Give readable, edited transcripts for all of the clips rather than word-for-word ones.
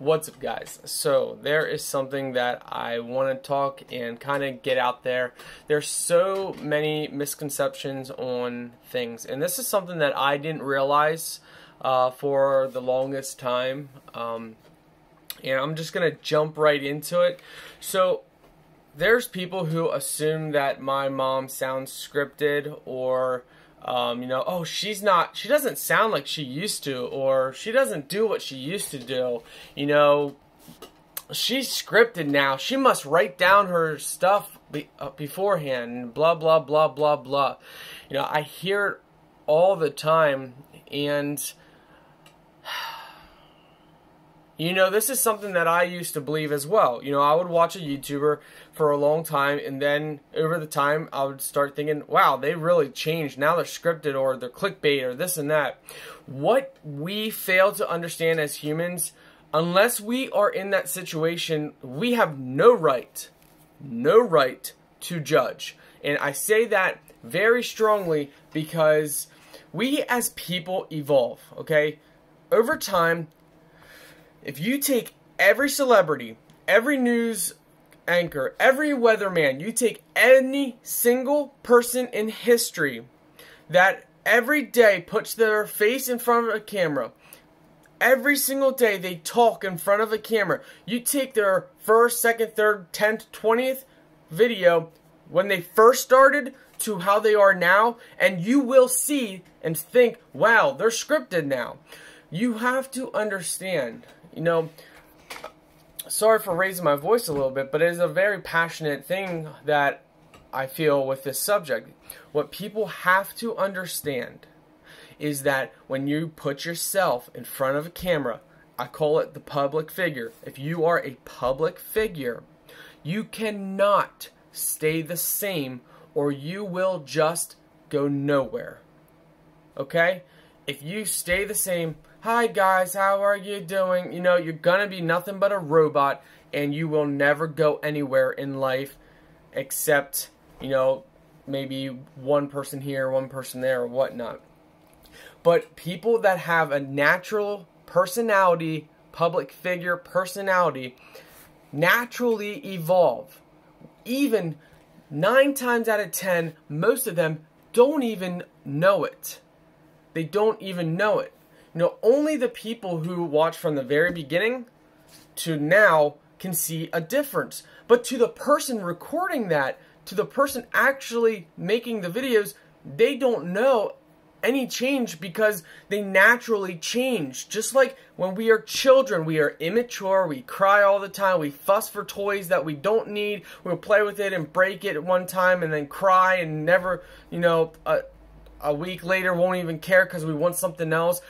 What's up, guys? So there is something that I want to talk and kind of get out there. There's so many misconceptions on things, and this is something that I didn't realize for the longest time, and I'm just gonna jump right into it. So there's people who assume that my mom sounds scripted, or you know, oh, she doesn't sound like she used to, or she doesn't do what she used to do, you know, she's scripted now, she must write down her stuff beforehand, blah, blah, blah, blah, blah. You know, I hear it all the time, and, you know, this is something that I used to believe as well. You know, I would watch a YouTuber for a long time, and then over the time, I would start thinking, wow, they really changed. Now they're scripted, or they're clickbait, or this and that. What we fail to understand as humans, unless we are in that situation, we have no right to judge. And I say that very strongly because we as people evolve, okay? Over time, if you take every celebrity, every news anchor, every weatherman, you take any single person in history that every day puts their face in front of a camera, every single day they talk in front of a camera, you take their first, second, third, 10th, 20th video when they first started to how they are now, and you will see and think, wow, they're scripted now. You have to understand. You know, sorry for raising my voice a little bit, but it is a very passionate thing that I feel with this subject. What people have to understand is that when you put yourself in front of a camera, I call it the public figure. If you are a public figure, you cannot stay the same, or you will just go nowhere. Okay? If you stay the same, hi guys, how are you doing? You know, you're gonna be nothing but a robot, and you will never go anywhere in life except, you know, maybe one person here, one person there, or whatnot. But people that have a natural personality, public figure personality, naturally evolve. Even 9 times out of 10, most of them don't even know it. They don't even know it. You know, only the people who watch from the very beginning to now can see a difference. But to the person recording that, to the person actually making the videos, they don't know any change because they naturally change. Just like when we are children, we are immature, we cry all the time, we fuss for toys that we don't need, we'll play with it and break it at one time and then cry and never, you know, a week later won't even care because we want something else.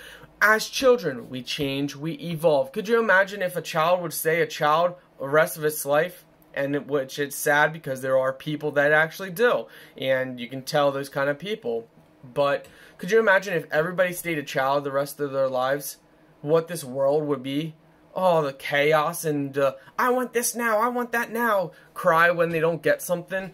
As children, we change, we evolve. Could you imagine if a child would stay a child the rest of its life? And which it's sad because there are people that actually do. And you can tell those kind of people. But could you imagine if everybody stayed a child the rest of their lives? What this world would be? Oh, the chaos and I want this now, I want that now. Cry when they don't get something.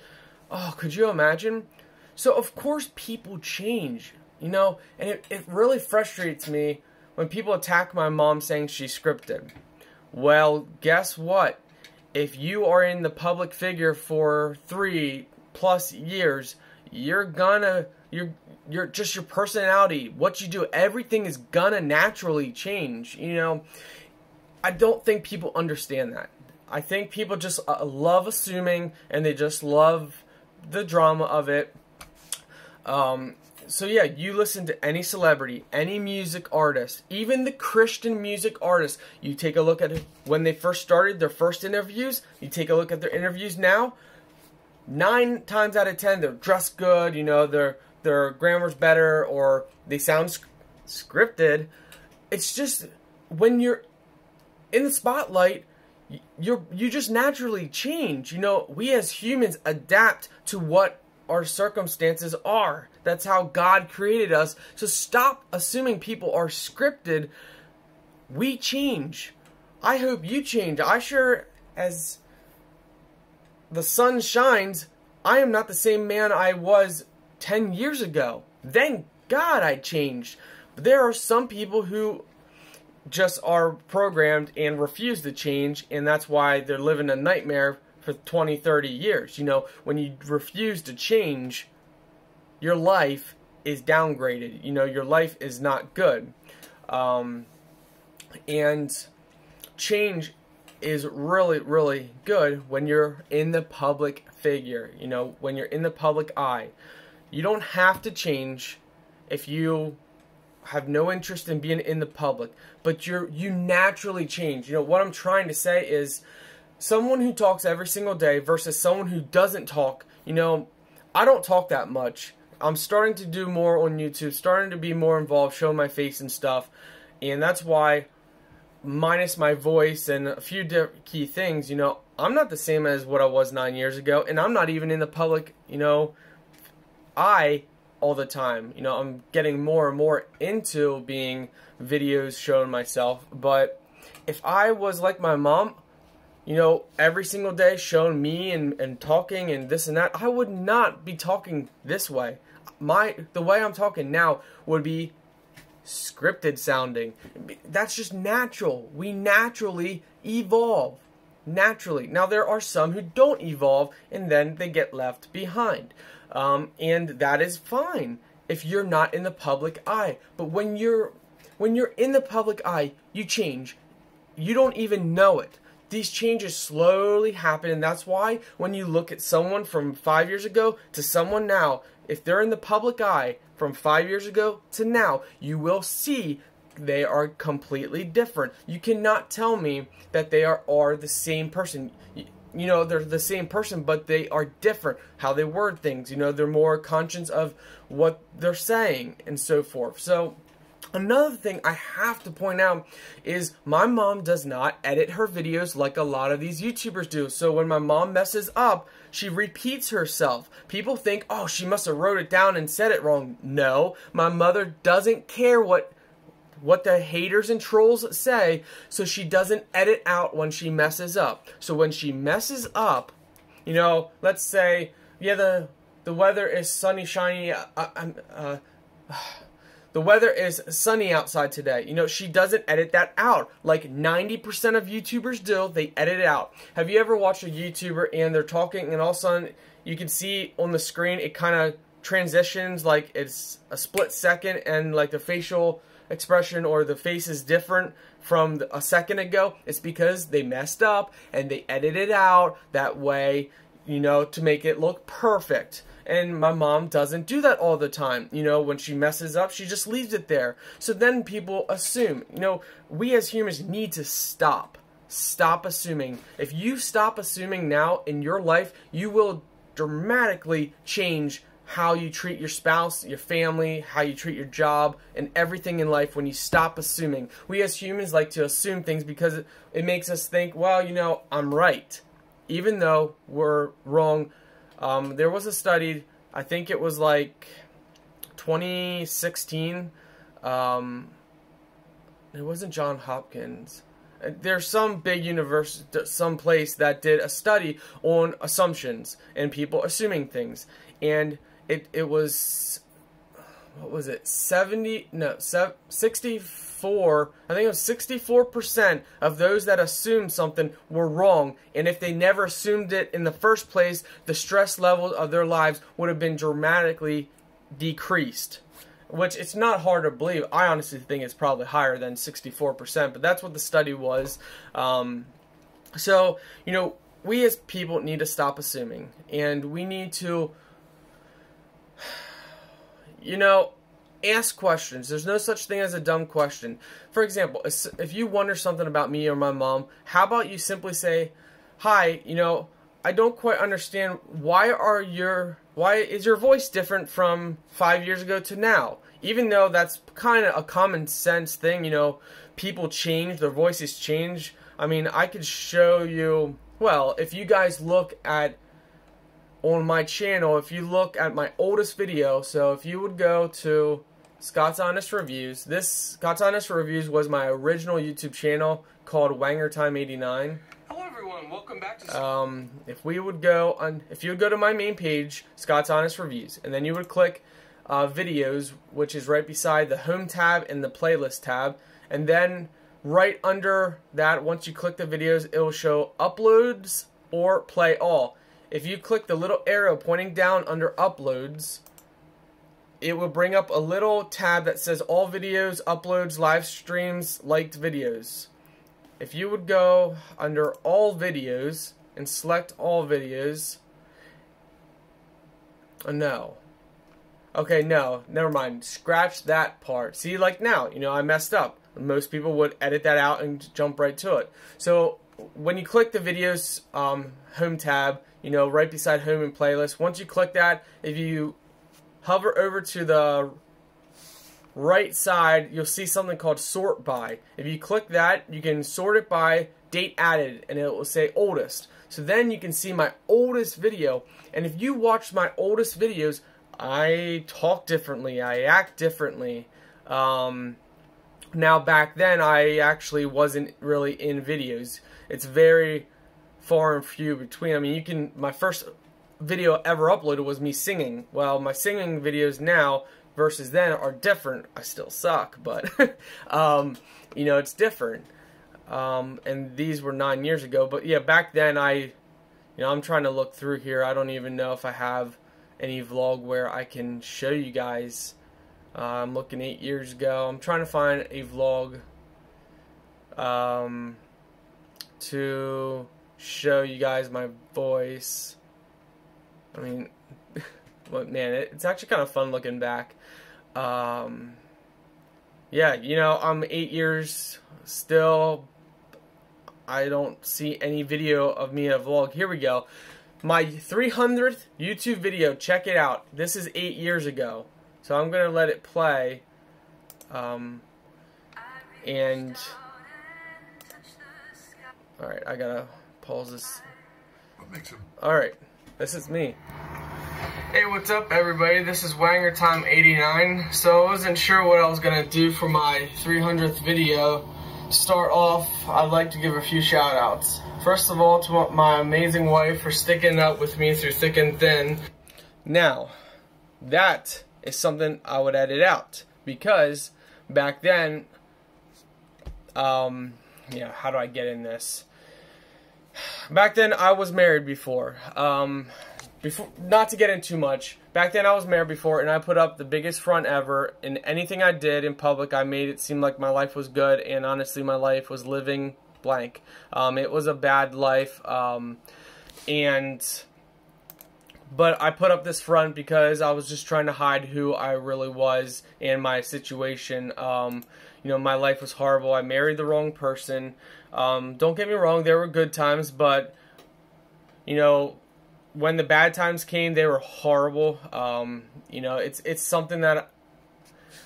Oh, could you imagine? So of course people change. You know, and it really frustrates me when people attack my mom saying she's scripted. Well, guess what? If you are in the public figure for 3+ years, just your personality, what you do, everything is gonna naturally change. You know, I don't think people understand that. I think people just love assuming, and they just love the drama of it. So yeah, you listen to any celebrity, any music artist, even the Christian music artists. You take a look at when they first started, their first interviews. You take a look at their interviews now. 9 times out of 10, they're dressed good. You know, their grammar's better, or they sound scripted. It's just when you're in the spotlight, you just naturally change. You know, we as humans adapt to what our circumstances are. That's how God created us. So stop assuming people are scripted. We change. I hope you change. I sure, as the sun shines, I am not the same man I was 10 years ago. Thank God I changed. But there are some people who just are programmed and refuse to change, and that's why they're living a nightmare for 20, 30 years. You know, when you refuse to change, your life is downgraded. You know, your life is not good. And change is really, really good when you're in the public figure. You know, when you're in the public eye. You don't have to change if you have no interest in being in the public, but you naturally change. You know, what I'm trying to say is someone who talks every single day versus someone who doesn't talk. You know, I don't talk that much. I'm starting to do more on YouTube, starting to be more involved, showing my face and stuff, and that's why, minus my voice and a few key things, you know, I'm not the same as what I was 9 years ago, and I'm not even in the public, you know, eye all the time. You know, I'm getting more and more into being videos showing myself, but if I was like my mom, you know, every single day showing me and talking and this and that, I would not be talking this way. The way I'm talking now would be scripted sounding. That's just natural. We naturally evolve. Naturally. Now, there are some who don't evolve, and then they get left behind. And that is fine if you're not in the public eye. But when you're in the public eye, you change. You don't even know it. These changes slowly happen, and that's why when you look at someone from 5 years ago to someone now, if they're in the public eye from 5 years ago to now, you will see they are completely different. You cannot tell me that they are the same person. You know, they're the same person, but they are different. How they word things, you know, they're more conscious of what they're saying and so forth. So another thing I have to point out is my mom does not edit her videos like a lot of these YouTubers do. So when my mom messes up, she repeats herself. People think, oh, she must have wrote it down and said it wrong. No, my mother doesn't care what the haters and trolls say, so she doesn't edit out when she messes up. So when she messes up, you know, let's say, yeah, the weather is sunny, shiny, the weather is sunny outside today. You know, she doesn't edit that out. Like 90% of YouTubers do, they edit it out. Have you ever watched a YouTuber and they're talking and all of a sudden you can see on the screen it kind of transitions, like it's a split second, and like the facial expression or the face is different from a second ago? It's because they messed up and they edit it out that way, you know, to make it look perfect. And my mom doesn't do that all the time. You know, when she messes up, she just leaves it there. So then people assume. You know, we as humans need to stop. Stop assuming. If you stop assuming now in your life, you will dramatically change how you treat your spouse, your family, how you treat your job, and everything in life when you stop assuming. We as humans like to assume things because it makes us think, well, you know, I'm right, even though we're wrong. There was a study, I think it was like 2016, it wasn't Johns Hopkins, there's some big university, some place that did a study on assumptions and people assuming things, and it was, what was it, 64, I think it was 64% of those that assumed something were wrong, and if they never assumed it in the first place, the stress level of their lives would have been dramatically decreased, which it's not hard to believe. I honestly think it's probably higher than 64%, but that's what the study was. So, you know, we as people need to stop assuming, and we need to, you know, ask questions. There's no such thing as a dumb question. For example, if you wonder something about me or my mom, how about you simply say, hi, you know, I don't quite understand, why is your voice different from 5 years ago to now? Even though that's kind of a common sense thing, you know, people change, their voices change. I mean, I could show you, well, if you guys look at, on my channel, if you look at my oldest video, so if you would go to Scott's Honest Reviews, this Scott's Honest Reviews was my original YouTube channel called WangerTime89. Hello everyone, welcome back to if you would go to my main page, Scott's Honest Reviews, and then you would click videos, which is right beside the home tab and the playlist tab, and then Right under that, once you click the videos, it will show uploads or play all. If you click the little arrow pointing down under uploads, it will bring up a little tab that says all videos, uploads, live streams, liked videos. If you would go under all videos and select all videos, no. Okay, no, never mind. Scratch that part. See, like now, you know, I messed up. Most people would edit that out and jump right to it. So when you click the videos home tab, you know, right beside home and playlist, once you click that, if you hover over to the right side, you'll see something called sort by. If you click that, you can sort it by date added, and it will say oldest. So then you can see my oldest video, and if you watch my oldest videos, I talk differently, I act differently. Now back then, I actually wasn't really in videos. It's very far and few between. I mean, you can, my first video ever uploaded was me singing. Well, my singing videos now versus then are different. I still suck, but you know, it's different. And these were 9 years ago, but yeah, back then you know, I'm trying to look through here. I don't even know if I have any vlog where I can show you guys. I'm looking 8 years ago. I'm trying to find a vlog to show you guys my voice. I mean, but man, it's actually kind of fun looking back. Yeah, you know, I'm 8 years still. I don't see any video of me in a vlog. Here we go. My 300th YouTube video. Check it out. This is 8 years ago. So I'm going to let it play, and, alright, I gotta pause this. Alright, this is me. Hey, what's up everybody, this is WangerTime89, so I wasn't sure what I was going to do for my 300th video. To start off, I'd like to give a few shout outs. First of all, to my amazing wife for sticking up with me through thick and thin. Now, that is something I would edit out, because back then, you know, how do I get in this? Back then I was married before, not to get in too much, back then I was married before, and I put up the biggest front ever, and anything I did in public, I made it seem like my life was good, and honestly my life was living blank. It was a bad life, but I put up this front because I was just trying to hide who I really was and my situation. You know, my life was horrible. I married the wrong person. Don't get me wrong, there were good times, but, you know, when the bad times came, they were horrible. You know, it's something that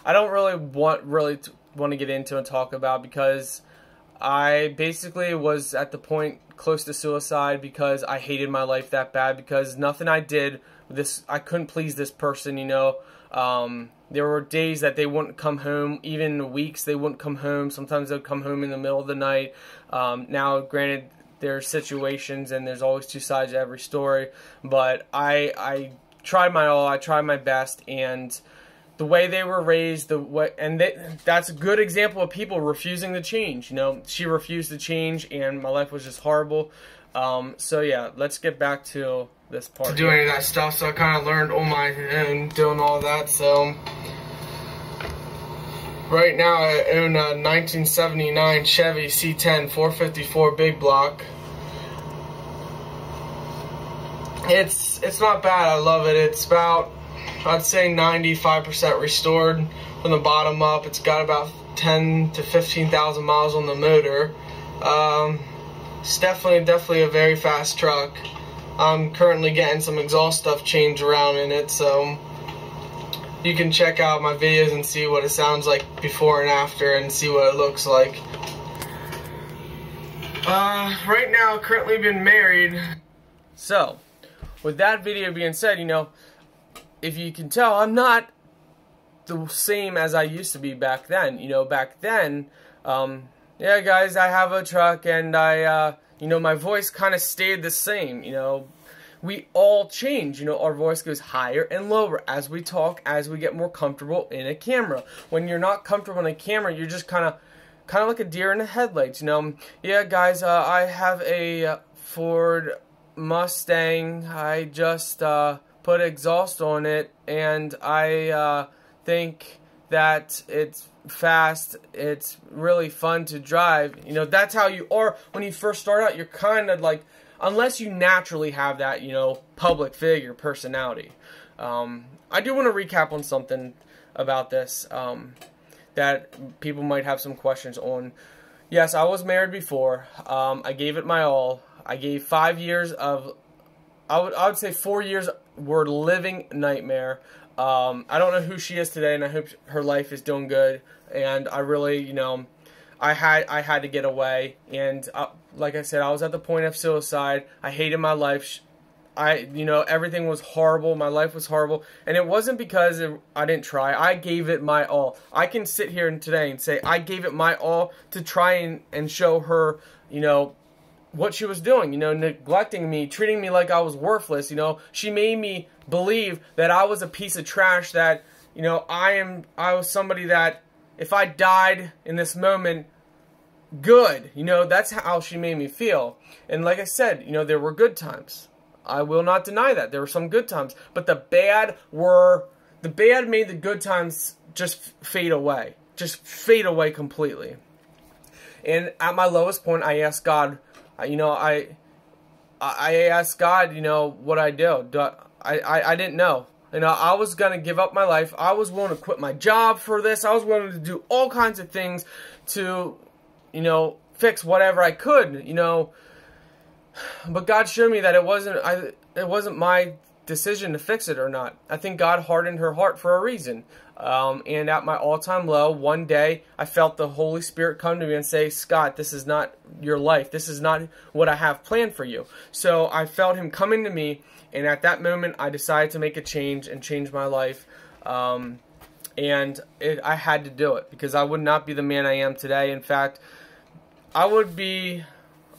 I don't really want to get into and talk about, because I basically was at the point close to suicide because I hated my life that bad, because nothing I did, I couldn't please this person, you know. There were days that they wouldn't come home, even weeks they wouldn't come home. Sometimes they would come home in the middle of the night. Now, granted, there's situations and there's always two sides to every story, but I tried my all, I tried my best, and the way they were raised, that's a good example of people refusing to change. You know, she refused to change, and my life was just horrible. So yeah, let's get back to this part. To do any of that stuff, so I kind of learned on my own doing all that. So right now I own a 1979 Chevy C10 454 big block. It's not bad. I love it. It's about, I'd say, 95% restored from the bottom up. It's got about 10 to 15,000 miles on the motor. It's definitely a very fast truck. I'm currently getting some exhaust stuff changed around in it, so you can check out my videos and see what it sounds like before and after, and see what it looks like. Right now, I've currently been married. So, with that video being said, you know, if you can tell, I'm not the same as I used to be back then. You know, back then, yeah, guys, I have a truck, and I, you know, my voice kind of stayed the same. You know, we all change. You know, our voice goes higher and lower as we talk, as we get more comfortable in a camera. When you're not comfortable in a camera, you're just kind of kind of like a deer in the headlights, you know. Yeah, guys, I have a Ford Mustang. I just put exhaust on it, and I think that it's fast, it's really fun to drive. You know, that's how you are when you first start out. You're kind of like, unless you naturally have that, you know, public figure personality. I do want to recap on something about this that people might have some questions on. Yes, I was married before. I gave it my all. I gave 5 years of, I would say 4 years were living nightmare. I don't know who she is today, and I hope her life is doing good. And I really, you know, I had to get away. And like I said, I was at the point of suicide. I hated my life. You know, everything was horrible. My life was horrible. And it wasn't because I didn't try. I gave it my all. I can sit here today and say I gave it my all to try and show her, you know, what she was doing, you know, neglecting me, treating me like I was worthless, you know. She made me believe that I was a piece of trash, that, you know, I was somebody that if I died in this moment, good, you know, that's how she made me feel. And like I said, you know, there were good times. I will not deny that. There were some good times, but the bad made the good times just fade away. Just fade away completely. And at my lowest point, I asked God, you know, I asked God, you know, what I do. I didn't know. You know, I was going to give up my life. I was willing to quit my job for this. I was willing to do all kinds of things to, you know, fix whatever I could, you know. But God showed me that it wasn't my decision to fix it or not. I think God hardened her heart for a reason. And at my all-time low, one day, I felt the Holy Spirit come to me and say, Scott, this is not your life. This is not what I have planned for you. So I felt him coming to me, and at that moment, I decided to make a change and change my life. I had to do it, because I would not be the man I am today. In fact, I would be,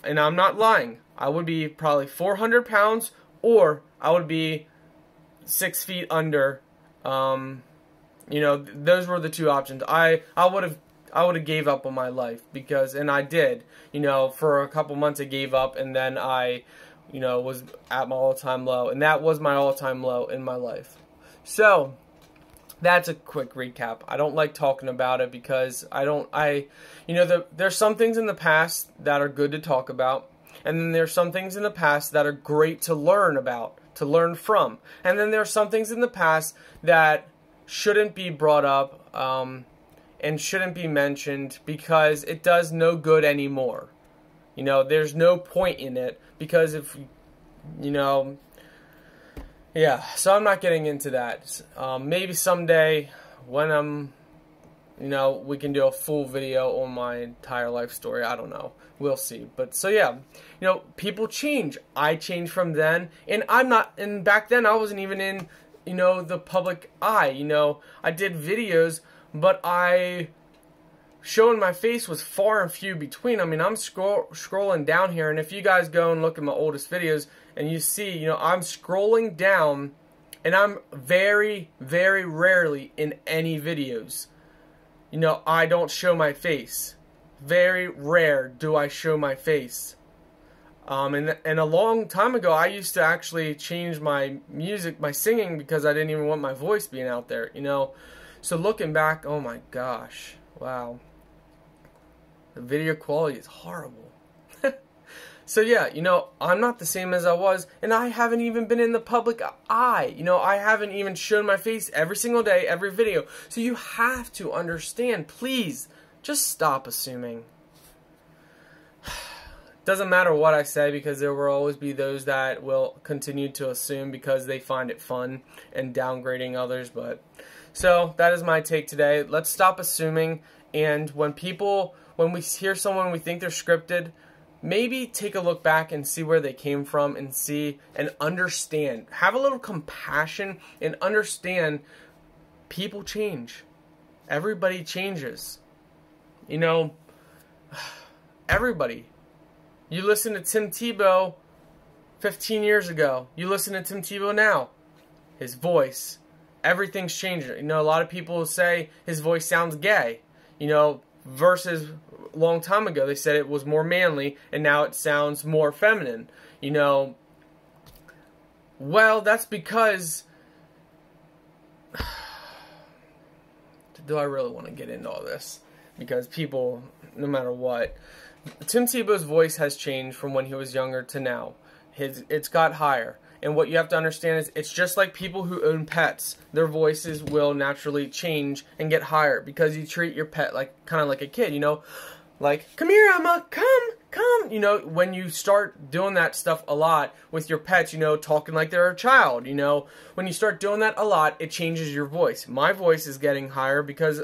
and I'm not lying, I would be probably 400 pounds, or I would be 6 feet under. You know, those were the two options. I would have gave up on my life, because, and I did. You know, for a couple months I gave up, and then I, you know, was at my all-time low, and that was my all-time low in my life. So that's a quick recap. I don't like talking about it, because you know, there's some things in the past that are good to talk about, and then there's some things in the past that are great to learn about, to learn from, and then there's some things in the past that shouldn't be brought up and shouldn't be mentioned, because it does no good anymore. You know, there's no point in it, because if, you know, yeah, so I'm not getting into that. Maybe someday when I'm, you know, we can do a full video on my entire life story. I don't know. We'll see. But so yeah, you know, people change. I changed from then, and I'm not, and back then I wasn't even in, you know, the public eye. You know, I did videos, but showing my face was far and few between. I mean, I'm scrolling down here, and if you guys go and look at my oldest videos, and you see, you know, I'm scrolling down, and I'm very, very rarely in any videos. You know, I don't show my face. Very rare do I show my face. And a long time ago, I used to actually change my music, my singing, because I didn't even want my voice being out there, you know. So looking back, oh my gosh, wow. The video quality is horrible. So yeah, you know, I'm not the same as I was, and I haven't even been in the public eye. You know, I haven't even shown my face every single day, every video. So you have to understand, please, just stop assuming. Doesn't matter what I say, because there will always be those that will continue to assume because they find it fun and downgrading others. But so that is my take today. Let's stop assuming, and when we hear someone we think they're scripted, maybe take a look back and see where they came from, and see and understand. Have a little compassion and understand, people change. Everybody changes. You know, everybody. You listen to Tim Tebow 15 years ago. You listen to Tim Tebow now. His voice. Everything's changing. You know, a lot of people say his voice sounds gay. You know, versus long time ago they said it was more manly, and now it sounds more feminine. You know, well, that's because... Do I really want to get into all this? Because people, no matter what... Tim Tebow's voice has changed from when he was younger to now. It's got higher. And what you have to understand is it's just like people who own pets. Their voices will naturally change and get higher because you treat your pet kind of like a kid, you know? Like, come here, Emma, come. You know, when you start doing that stuff a lot with your pets, you know, talking like they're a child, you know? When you start doing that a lot, it changes your voice. My voice is getting higher because,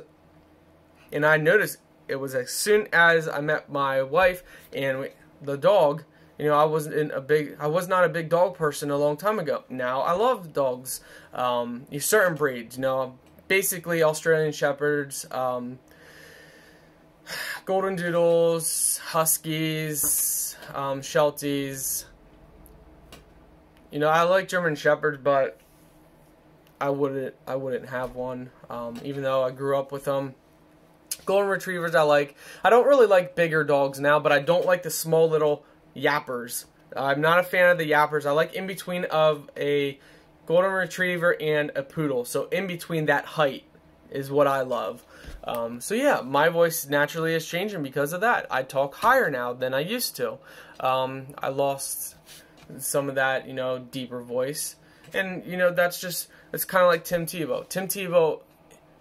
and I noticed it was as soon as I met my wife and the dog. You know, I was not a big dog person a long time ago. Now I love dogs. Certain breeds, you know, basically Australian Shepherds, Golden Doodles, Huskies, Shelties. You know, I like German Shepherds, but I wouldn't have one, even though I grew up with them. Golden Retrievers I like. I don't really like bigger dogs now, but I don't like the small little yappers. I'm not a fan of the yappers. I like in between of a Golden Retriever and a Poodle. So in between that height is what I love. So yeah, my voice naturally is changing because of that. I talk higher now than I used to. I lost some of that, you know, deeper voice. And, you know, that's just, it's kind of like Tim Tebow. Tim Tebow,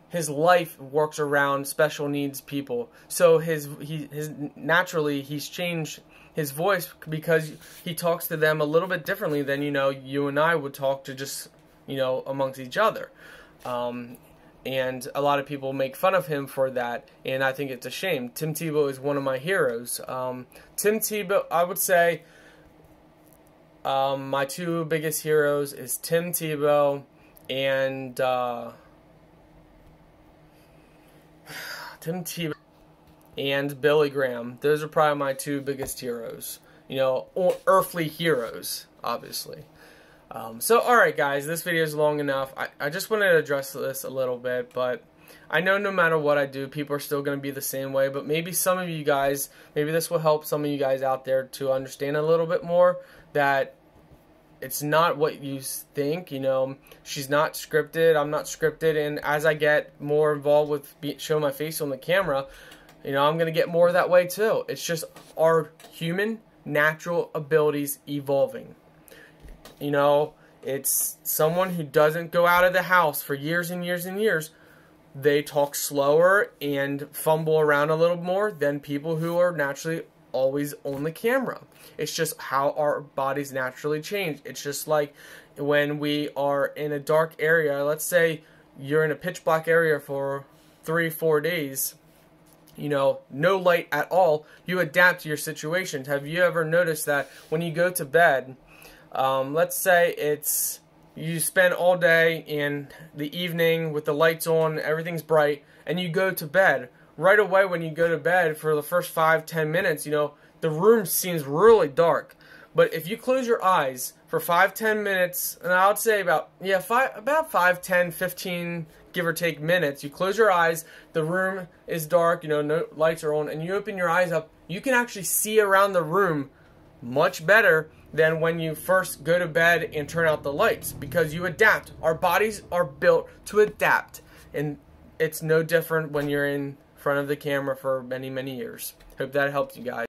his life works around special needs people, so naturally he's changed his voice because he talks to them a little bit differently than, you know, you and I would talk to just, you know, amongst each other. And a lot of people make fun of him for that, and I think it's a shame. Tim Tebow is one of my heroes. Tim Tebow, I would say, my two biggest heroes is Tim Tebow and... Tim Tebow and Billy Graham. Those are probably my two biggest heroes, you know, or earthly heroes, obviously. So, alright guys, this video is long enough. I just wanted to address this a little bit, but I know no matter what I do, people are still going to be the same way, but maybe some of you guys, maybe this will help some of you guys out there to understand a little bit more that it's not what you think, you know. She's not scripted, I'm not scripted, and as I get more involved with showing my face on the camera, you know, I'm going to get more that way too. It's just our human natural abilities evolving. You know, it's someone who doesn't go out of the house for years and years and years. They talk slower and fumble around a little more than people who are naturally always on the camera. It's just how our bodies naturally change. It's just like when we are in a dark area, let's say you're in a pitch black area for 3-4 days, you know, no light at all, you adapt to your situation. Have you ever noticed that when you go to bed, let's say it's you spend all day in the evening with the lights on, everything's bright, and you go to bed, right away when you go to bed for the first 5-10 minutes, you know, the room seems really dark. But if you close your eyes for 5-10 minutes, and I would say about 5, 10, 15, give or take minutes, you close your eyes, the room is dark, you know, no lights are on, and you open your eyes up, you can actually see around the room much better than when you first go to bed and turn out the lights, because you adapt. Our bodies are built to adapt, and it's no different when you're in front of the camera for many, many years. Hope that helped you guys.